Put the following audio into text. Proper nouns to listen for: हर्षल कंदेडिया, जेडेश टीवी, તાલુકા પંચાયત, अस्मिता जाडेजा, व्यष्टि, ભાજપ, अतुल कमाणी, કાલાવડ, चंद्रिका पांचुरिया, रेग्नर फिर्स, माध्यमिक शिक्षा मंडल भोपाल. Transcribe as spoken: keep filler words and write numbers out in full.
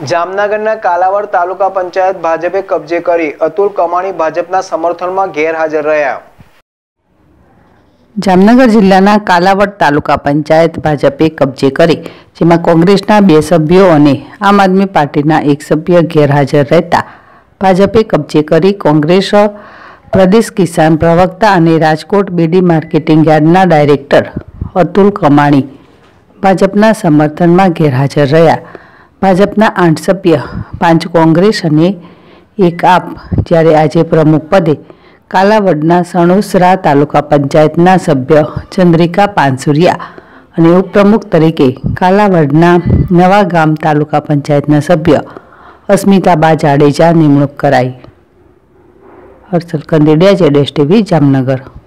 जामनगरना कालावाड़ तालुका पंचायत भाजपे कब्जे करी। अतुल कमाणी भाजपना समर्थनमां गैरहाजर रह्या। जामनगर जिल्लाना कालावाड़ तालुका पंचायत भाजपे कब्जे करी, जेमां कांग्रेसना बे सभ्यो अने आम आदमी पार्टीना एक सभ्य गैरहाजर रहता भाजपे कब्जे करी। कांग्रेस प्रदेश किसान प्रवक्ता अने राजकोट बीडी मार्केटिंग यार्डना डायरेक्टर अतुल कमाणी भाजपना समर्थनमां गैरहाजर रह्या। भाजपना आठ सभ्य, पांच कांग्रेस अने एक आप ज्यारे आजे प्रमुख पदे कालावडना सणोसरा तालुका पंचायतना सभ्य चंद्रिका पांचुरिया अने उपप्रमुख तरीके कालावडना नवागाम तालुका पंचायतना सभ्य अस्मिता जाडेजा निमणूक कराई। हर्षल कंदेडिया, जेडेश टीवी, जामनगर।